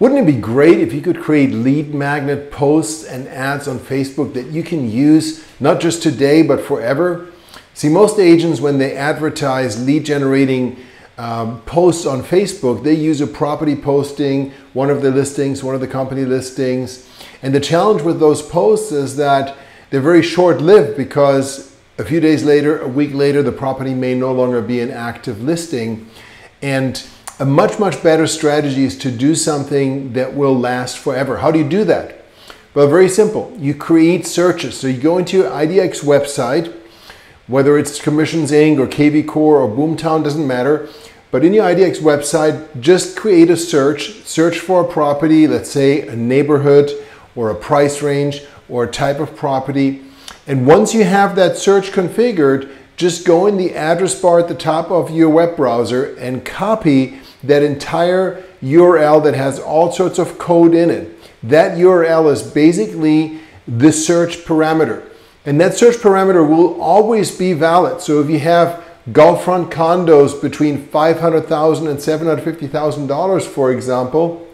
Wouldn't it be great if you could create lead magnet posts and ads on Facebook that you can use not just today, but forever? See, most agents, when they advertise lead generating posts on Facebook, they use a property posting, one of the listings, one of the company listings. And the challenge with those posts is that they're very short-lived, because a few days later, a week later, the property may no longer be an active listing. And a much, much better strategy is to do something that will last forever. How do you do that? Well, very simple. You create searches. So you go into your IDX website, whether it's Commissions Inc. or KV Core or Boomtown, doesn't matter. But in your IDX website, just create a search. Search for a property, let's say a neighborhood or a price range or a type of property. And once you have that search configured, just go in the address bar at the top of your web browser and copy that entire URL that has all sorts of code in it. That URL is basically the search parameter. And that search parameter will always be valid. So if you have Gulffront condos between $500,000 and $750,000, for example,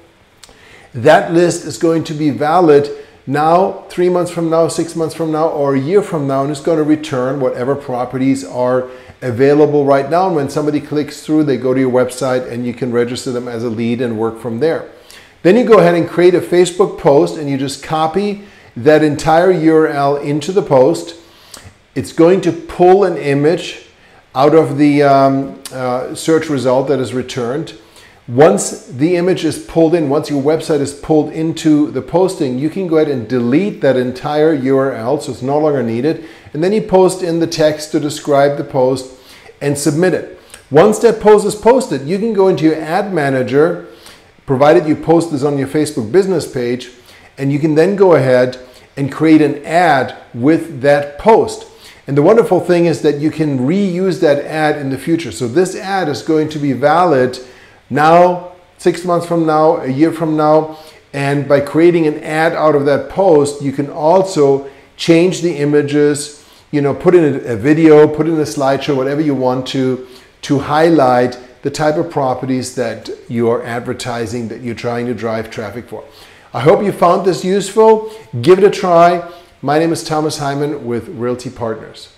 that list is going to be valid now, 3 months from now, 6 months from now, or a year from now, and it's going to return whatever properties are available right now. And when somebody clicks through, they go to your website and you can register them as a lead and work from there. Then you go ahead and create a Facebook post, and you just copy that entire URL into the post. It's going to pull an image out of the search result that is returned. Once the image is pulled in, once your website is pulled into the posting, you can go ahead and delete that entire URL, so it's no longer needed. And then you post in the text to describe the post and submit it. Once that post is posted, you can go into your ad manager, provided you post this on your Facebook business page, and you can then go ahead and create an ad with that post. And the wonderful thing is that you can reuse that ad in the future. So this ad is going to be valid now, 6 months from now, a year from now. And by creating an ad out of that post, you can also change the images, you know, put in a video, put in a slideshow, whatever you want to highlight the type of properties that you are advertising, that you're trying to drive traffic for. I hope you found this useful. Give it a try. My name is Thomas Heimann with Realty Partners.